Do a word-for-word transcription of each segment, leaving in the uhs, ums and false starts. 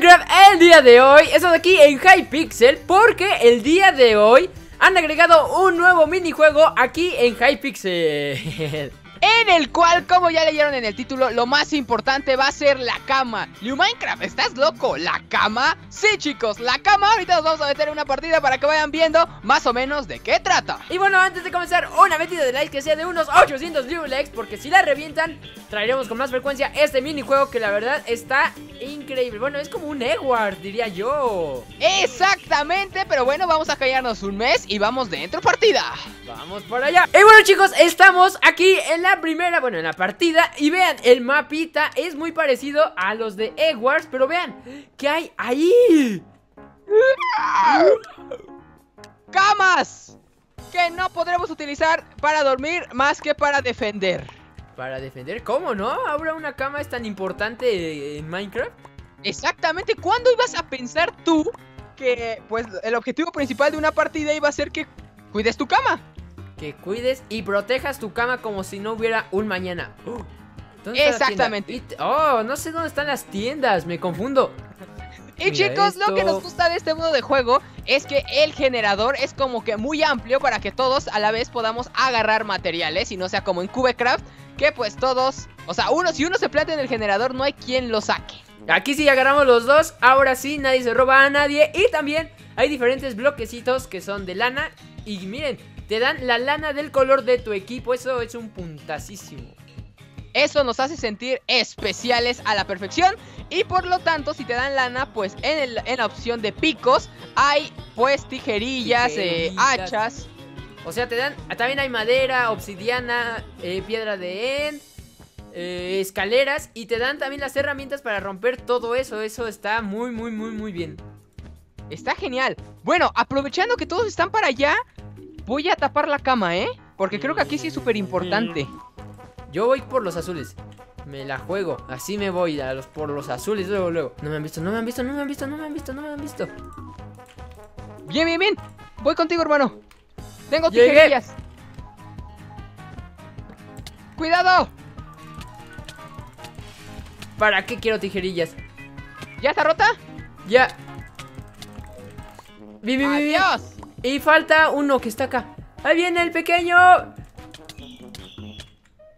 Minecraft el día de hoy. Estamos aquí en Hypixel porque el día de hoy han agregado un nuevo minijuego aquí en Hypixel, en el cual, como ya leyeron en el título, lo más importante va a ser la cama. Liu Minecraft, ¿estás loco? ¿La cama? Sí, chicos, la cama. Ahorita nos vamos a meter en una partida para que vayan viendo más o menos de qué trata. Y bueno, antes de comenzar, una metida de likes que sea de unos ochocientos Liu likes, porque si la revientan, traeremos con más frecuencia este minijuego que la verdad está increíble. Bueno, es como un Eggwars, diría yo. Exactamente, pero bueno, vamos a callarnos un mes y vamos dentro partida. Vamos por allá. Y bueno, chicos, estamos aquí en la La primera, bueno, en la partida. Y vean, el mapita es muy parecido a los de Eggwars, pero vean ¿qué hay ahí? Camas que no podremos utilizar para dormir más que para defender. ¿Para defender? ¿Cómo no? ¿Ahora una cama es tan importante en Minecraft? Exactamente, ¿cuándo ibas a pensar tú que pues el objetivo principal de una partida iba a ser que cuides tu cama? Que cuides y protejas tu cama como si no hubiera un mañana. Uh, ¿dónde Exactamente. Está oh, no sé dónde están las tiendas, me confundo. Y chicos, esto. Lo que nos gusta de este modo de juego es que el generador es como que muy amplio para que todos a la vez podamos agarrar materiales y no sea como en Cubecraft, que pues todos, o sea, uno, si uno se plantea en el generador no hay quien lo saque. Aquí sí agarramos los dos, ahora sí nadie se roba a nadie. Y también hay diferentes bloquecitos que son de lana y miren, te dan la lana del color de tu equipo. Eso es un puntacísimo. Eso nos hace sentir especiales a la perfección. Y por lo tanto, si te dan lana, pues en, el, en la opción de picos hay pues tijerillas, eh, hachas. O sea, te dan... También hay madera, obsidiana, eh, piedra de end, eh, escaleras. Y te dan también las herramientas para romper todo eso. Eso está muy, muy, muy, muy bien. Está genial. Bueno, aprovechando que todos están para allá, voy a tapar la cama, ¿eh? Porque creo que aquí sí es súper importante. Yo voy por los azules. Me la juego. Así me voy a los, por los azules luego, luego. No me han visto, no me han visto, no me han visto, no me han visto, no me han visto. Bien, bien, bien. Voy contigo, hermano. Tengo tijerillas. ¡Cuidado! ¿Para qué quiero tijerillas? ¿Ya está rota? Ya. ¡Vivi, vivi! ¡Adiós! Y falta uno que está acá. ¡Ahí viene el pequeño!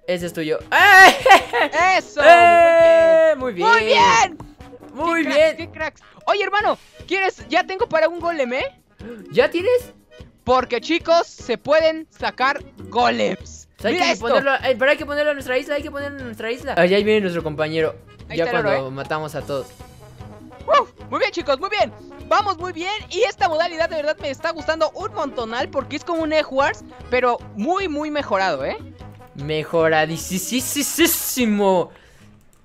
Ese es tuyo. ¡Eh! ¡Eso! ¡Eh! Muy bien. ¡Muy bien! ¡Muy bien! Cracks, ¡qué cracks! Oye, hermano, ¿quieres? Ya tengo para un golem, ¿eh? ¿Ya tienes? Porque, chicos, se pueden sacar golems. Hay que ponerlo, eh, pero hay que ponerlo en nuestra isla, hay que ponerlo en nuestra isla. Allá viene nuestro compañero. Ahí ya cuando oro, ¿eh? Matamos a todos. Uf, muy bien, chicos, muy bien. Vamos muy bien. Y esta modalidad de verdad me está gustando un montonal, porque es como un Eggwars, pero muy, muy mejorado, ¿eh? Mejoradísimo.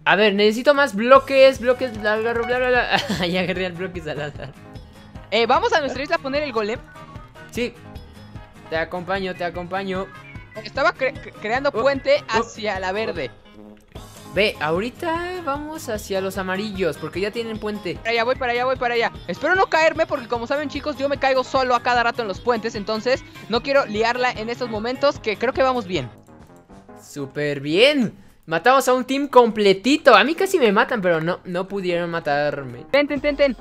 A ver, necesito más bloques, bloques, bla, bla, bla, bla, bla. Ya agarré el bloque al azar. Eh, ¿vamos a nuestra isla a poner el golem? Sí. Te acompaño, te acompaño. Estaba cre creando oh, puente oh, hacia oh, la verde. Ve, ahorita vamos hacia los amarillos, porque ya tienen puente. Para allá voy, para allá voy, para allá. Espero no caerme, porque como saben, chicos, yo me caigo solo a cada rato en los puentes. Entonces, no quiero liarla en estos momentos, que creo que vamos bien. ¡Súper bien! Matamos a un team completito. A mí casi me matan, pero no, no pudieron matarme. Ten, ten, ten, ten.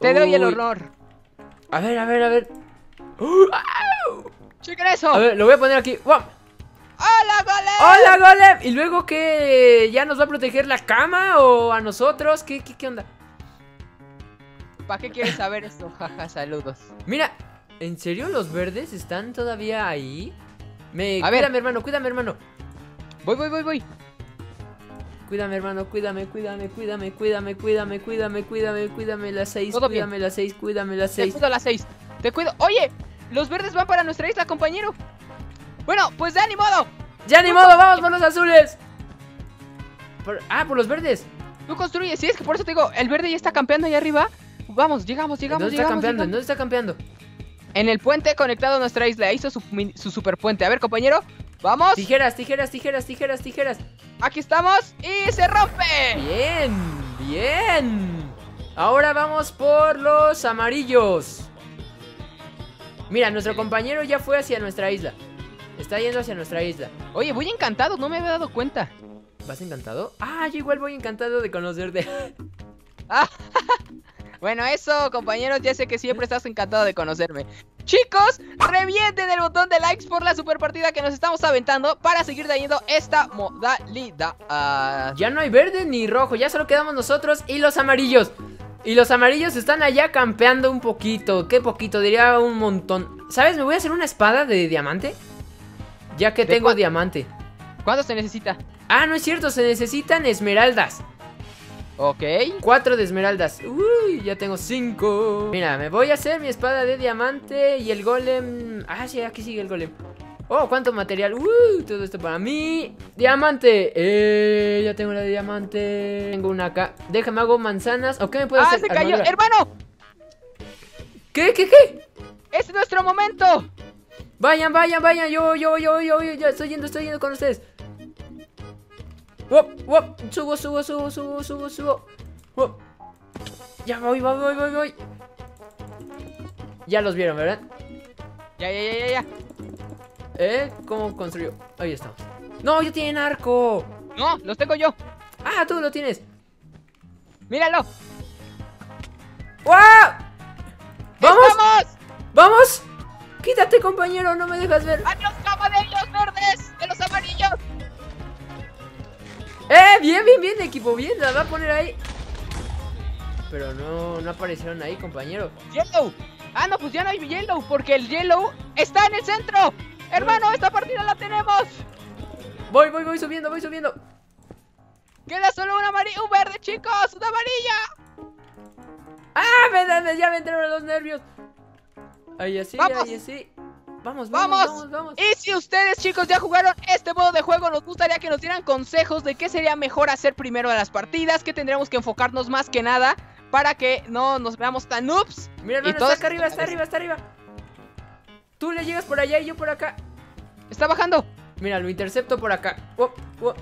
Te Uy. doy el honor. A ver, a ver, a ver. ¡Oh! ¡Chequen eso! A ver, lo voy a poner aquí. ¡Wow! ¡Hola, golem! ¡Hola, golem! ¿Y luego qué? ¿Ya nos va a proteger la cama o a nosotros? ¿Qué, qué, qué onda? ¿Para qué quieres saber esto? Jaja, saludos. Mira, ¿en serio los verdes están todavía ahí? Me... A cuídame, ver. hermano, cuídame, hermano. Voy, voy, voy, voy. Cuídame, hermano, cuídame, cuídame, cuídame, cuídame, cuídame, cuídame, cuídame, cuídame las seis. Todo cuídame bien. las seis, cuídame las seis. Te cuido las seis. Te cuido. Oye, los verdes van para nuestra isla, compañero. Bueno, pues ya ni modo. Ya ni modo, vamos por los azules. Por, ah, por los verdes. Tú construyes, sí, es que por eso te digo, el verde ya está campeando allá arriba. Vamos, llegamos, llegamos, ¿Dónde llegamos. Está campeando? ¿Dónde está campeando? En el puente conectado a nuestra isla, hizo su, su super puente. A ver, compañero, vamos. Tijeras, tijeras, tijeras, tijeras, tijeras. Aquí estamos y se rompe. Bien, bien. Ahora vamos por los amarillos. Mira, nuestro compañero ya fue hacia nuestra isla. Está yendo hacia nuestra isla. Oye, voy encantado, no me había dado cuenta. ¿Vas encantado? Ah, yo igual voy encantado de conocerte. Bueno, eso, compañeros, ya sé que siempre estás encantado de conocerme. Chicos, revienten el botón de likes por la super partida que nos estamos aventando para seguir trayendo esta modalidad. Ya no hay verde ni rojo, ya solo quedamos nosotros y los amarillos. Y los amarillos están allá campeando un poquito. Qué poquito, diría un montón. ¿Sabes? Me voy a hacer una espada de diamante, ya que tengo diamante. ¿Cuánto se necesita? Ah, no es cierto, se necesitan esmeraldas. Ok, cuatro de esmeraldas. Uy, ya tengo cinco. Mira, me voy a hacer mi espada de diamante. Y el golem... Ah, sí, aquí sigue el golem. Oh, cuánto material. Uy, todo esto para mí. Diamante. Eh, ya tengo la de diamante. Tengo una acá. Déjame, hago manzanas. ¿O qué me puedo ah, hacer? Ah, se cayó, armadura. Hermano. ¿Qué, qué, qué? Es nuestro momento. Vayan, vayan, vayan. Yo, yo, yo, yo, yo, yo. Estoy yendo, estoy yendo con ustedes. Wop, wop, subo, subo, subo, subo, subo, subo. Wop. Ya voy, voy, voy, voy, voy. Ya los vieron, ¿verdad? Ya, ya, ya, ya, ya. ¿Eh? ¿Cómo construyó? Ahí estamos. ¡No, yo tienen arco! No, los tengo yo. Ah, tú lo tienes. Míralo. ¡Wow! ¡Vamos! ¡Estamos! ¡Vamos! Quítate, compañero, no me dejas ver. ¡Adiós, caballeros verdes! ¡De los amarillos! ¡Eh! Bien, bien, bien, equipo, bien, la va a poner ahí. Pero no, no aparecieron ahí, compañero. ¡Yellow! Ah, no, pues ya no hay yellow, porque el yellow está en el centro. ¡Hermano, esta partida la tenemos! Voy, voy, voy subiendo, voy subiendo. Queda solo una amarilla, un verde, chicos, una amarilla. ¡Ah! Me, me, ya me entraron los nervios. Ahí así, ahí así. Vamos, vamos, vamos, vamos. Y si ustedes, chicos, ya jugaron este modo de juego, nos gustaría que nos dieran consejos de qué sería mejor hacer primero en las partidas, que tendríamos que enfocarnos más que nada para que no nos veamos tan noobs. Mira, hermano, está acá arriba, está arriba, está arriba. Tú le llegas por allá y yo por acá. Está bajando. Mira, lo intercepto por acá. Oh, oh.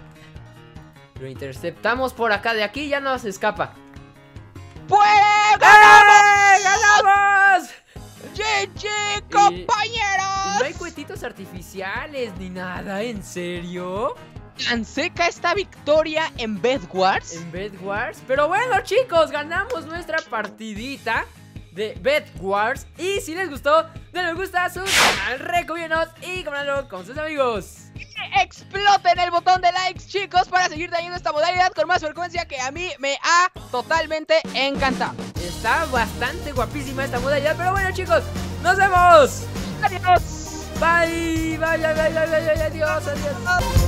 Lo interceptamos por acá. De aquí ya no se escapa. ¡Puede! ¡Ganamos! ¡Eh! ¡Ganamos! ¡G G, eh, compañeros! No hay cohetitos artificiales ni nada, ¿en serio? Tan seca esta victoria en Bedwars. En Bedwars. Pero bueno, chicos, ganamos nuestra partidita de Bedwars. Y si les gustó, denle me gusta a su canal, recomiéndanos y compártanlo con sus amigos. Exploten el botón de likes, chicos, para seguir trayendo esta modalidad con más frecuencia, que a mí me ha totalmente encantado. Está bastante guapísima esta modalidad, pero bueno, chicos, nos vemos. Adiós. Bye, bye, bye, bye, bye, bye, bye. Adiós, adiós.